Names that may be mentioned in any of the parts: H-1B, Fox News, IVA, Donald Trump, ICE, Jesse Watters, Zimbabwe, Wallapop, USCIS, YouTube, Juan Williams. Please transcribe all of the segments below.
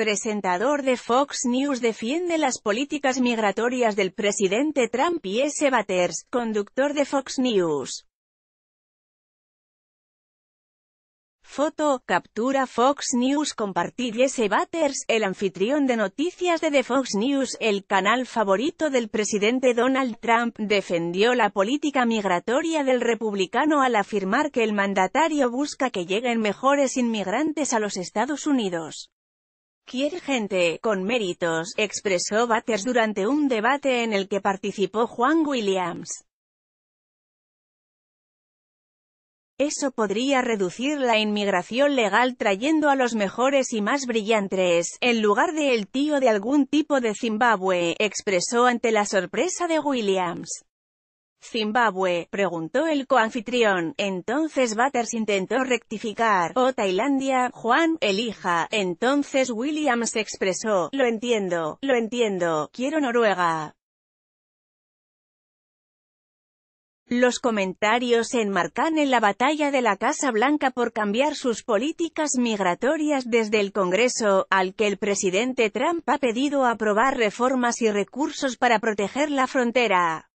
Presentador de Fox News defiende las políticas migratorias del presidente Trump. Jesse Watters, conductor de Fox News. Foto, captura Fox News compartida. Jesse Watters, el anfitrión de noticias de The Fox News, el canal favorito del presidente Donald Trump, defendió la política migratoria del republicano al afirmar que el mandatario busca que lleguen mejores inmigrantes a los Estados Unidos. Quiere gente con méritos, expresó Watters durante un debate en el que participó Juan Williams. Eso podría reducir la inmigración legal trayendo a los mejores y más brillantes, en lugar de el tío de algún tipo de Zimbabue, expresó ante la sorpresa de Williams. ¿Zimbabue?, preguntó el coanfitrión. Entonces Watters intentó rectificar. O Tailandia, Juan, elija. Entonces Williams expresó, lo entiendo, quiero Noruega. Los comentarios se enmarcan en la batalla de la Casa Blanca por cambiar sus políticas migratorias desde el Congreso, al que el presidente Trump ha pedido aprobar reformas y recursos para proteger la frontera.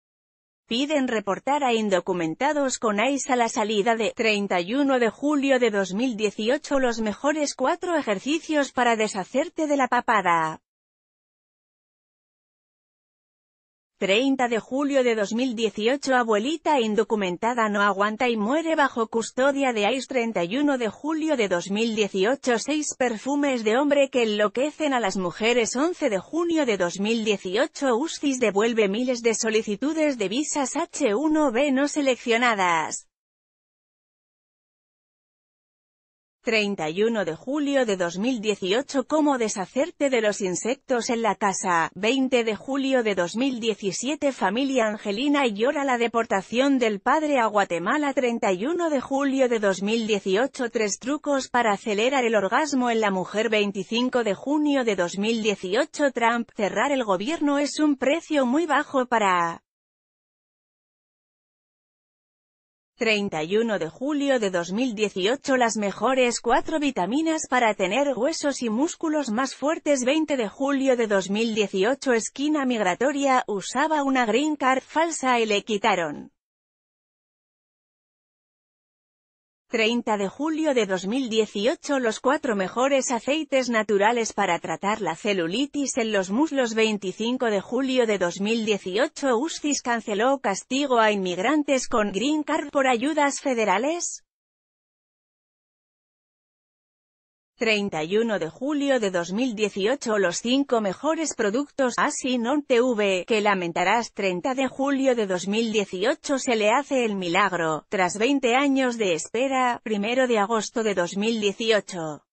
Piden reportar a indocumentados con ICE a la salida de 31 de julio de 2018 los mejores 4 ejercicios para deshacerte de la papada. 30 de julio de 2018 Abuelita indocumentada no aguanta y muere bajo custodia de ICE. 31 de julio de 2018 6 perfumes de hombre que enloquecen a las mujeres. 11 de junio de 2018 USCIS devuelve miles de solicitudes de visas H-1B no seleccionadas. 31 de julio de 2018 Cómo deshacerte de los insectos en la casa. 20 de julio de 2017 Familia Angelina llora la deportación del padre a Guatemala. 31 de julio de 2018 3 trucos para acelerar el orgasmo en la mujer. 25 de junio de 2018 Trump, cerrar el gobierno es un precio muy bajo para... 31 de julio de 2018 las mejores 4 vitaminas para tener huesos y músculos más fuertes. 20 de julio de 2018 esquina migratoria, usaba una green card falsa y le quitaron. 30 de julio de 2018 los 4 mejores aceites naturales para tratar la celulitis en los muslos. 25 de julio de 2018 USCIS canceló castigo a inmigrantes con green card por ayudas federales. 31 de julio de 2018 los 5 mejores productos así non TV que lamentarás. 30 de julio de 2018 se le hace el milagro, tras 20 años de espera. 1 de agosto de 2018.